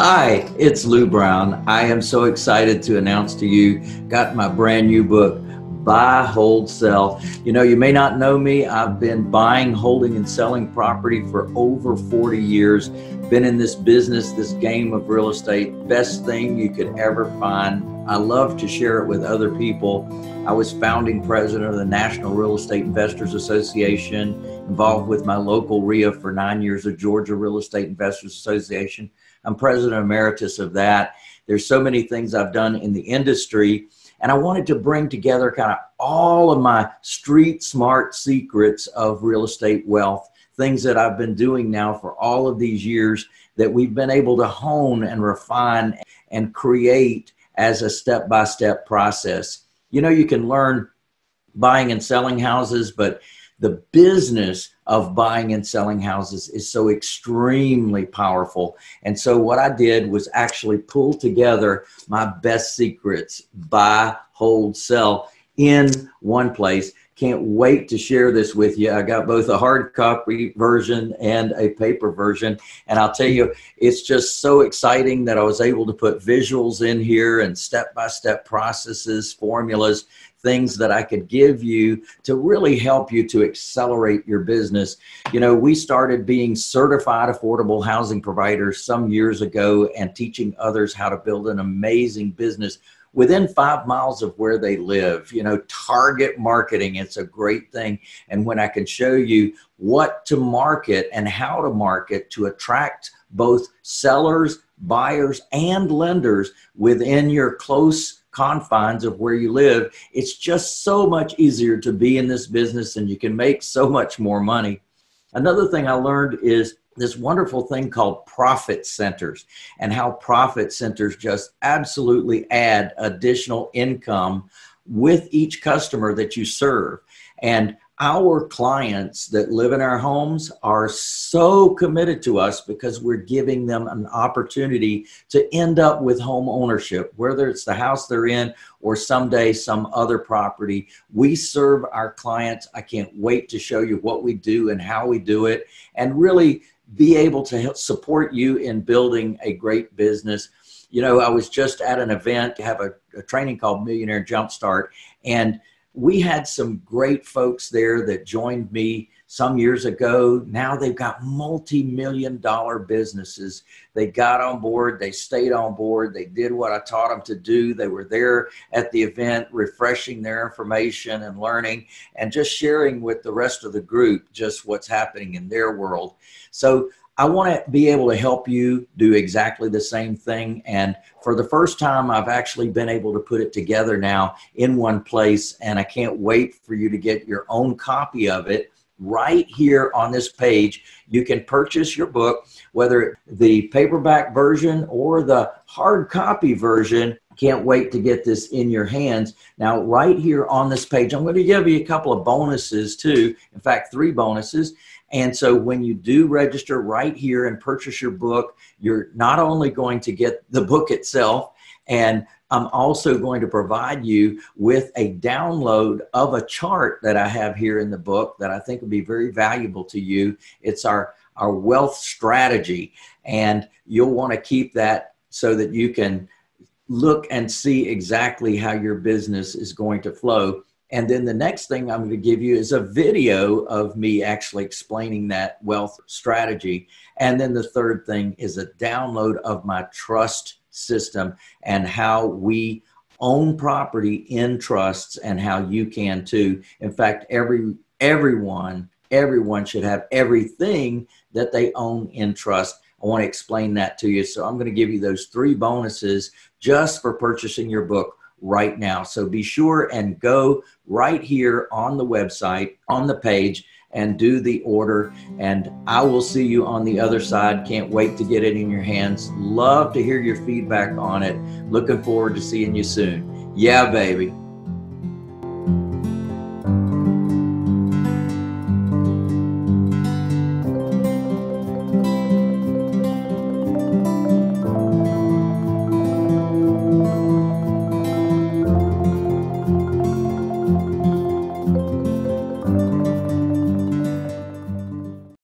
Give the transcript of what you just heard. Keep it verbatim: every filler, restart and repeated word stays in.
Hi, it's Lou Brown. I am so excited to announce to you, got my brand new book, Buy, Hold, Sell. You know, you may not know me. I've been buying, holding, and selling property for over forty years. Been in this business, this game of real estate, best thing you could ever find. I love to share it with other people. I was founding president of the National Real Estate Investors Association, involved with my local R I A for nine years, the Georgia Real Estate Investors Association. I'm president emeritus of that. There's so many things I've done in the industry. And I wanted to bring together kind of all of my street smart secrets of real estate wealth, things that I've been doing now for all of these years that we've been able to hone and refine and create as a step-by-step process. You know, you can learn buying and selling houses, but the business of buying and selling houses is so extremely powerful. And so what I did was actually pull together my best secrets, buy, hold, sell, in one place. Can't wait to share this with you. I got both a hard copy version and a paper version. And I'll tell you, it's just so exciting that I was able to put visuals in here and step-by-step processes, formulas, things that I could give you to really help you to accelerate your business. You know, we started being certified affordable housing providers some years ago and teaching others how to build an amazing business within five miles of where they live. You know, target marketing, it's a great thing. And when I can show you what to market and how to market to attract both sellers, buyers, and lenders within your close confines of where you live, it's just so much easier to be in this business and you can make so much more money. Another thing I learned is this wonderful thing called profit centers and how profit centers just absolutely add additional income with each customer that you serve. And our clients that live in our homes are so committed to us because we're giving them an opportunity to end up with home ownership, whether it's the house they're in or someday some other property. We serve our clients. I can't wait to show you what we do and how we do it and really be able to help support you in building a great business. You know, I was just at an event to have a, a training called Millionaire JumpStart, and we had some great folks there that joined me some years ago. Now they've got multi-million dollar businesses. They got on board, they stayed on board, they did what I taught them to do. They were there at the event, refreshing their information and learning and just sharing with the rest of the group just what's happening in their world. So I want to be able to help you do exactly the same thing. And for the first time, I've actually been able to put it together now in one place. And I can't wait for you to get your own copy of it right here on this page. You can purchase your book, whether the paperback version or the hard copy version. Can't wait to get this in your hands. Now, right here on this page, I'm going to give you a couple of bonuses too. In fact, three bonuses. And so when you do register right here and purchase your book, you're not only going to get the book itself, and I'm also going to provide you with a download of a chart that I have here in the book that I think will be very valuable to you. It's our, our wealth strategy, and you'll want to keep that so that you can look and see exactly how your business is going to flow. And then the next thing I'm going to give you is a video of me actually explaining that wealth strategy. And then the third thing is a download of my trust system and how we own property in trusts and how you can too. In fact, every everyone, everyone should have everything that they own in trust. I want to explain that to you. So I'm going to give you those three bonuses just for purchasing your book right now. So be sure and go right here on the website, on the page, and do the order. And I will see you on the other side. Can't wait to get it in your hands. Love to hear your feedback on it. Looking forward to seeing you soon. Yeah, baby.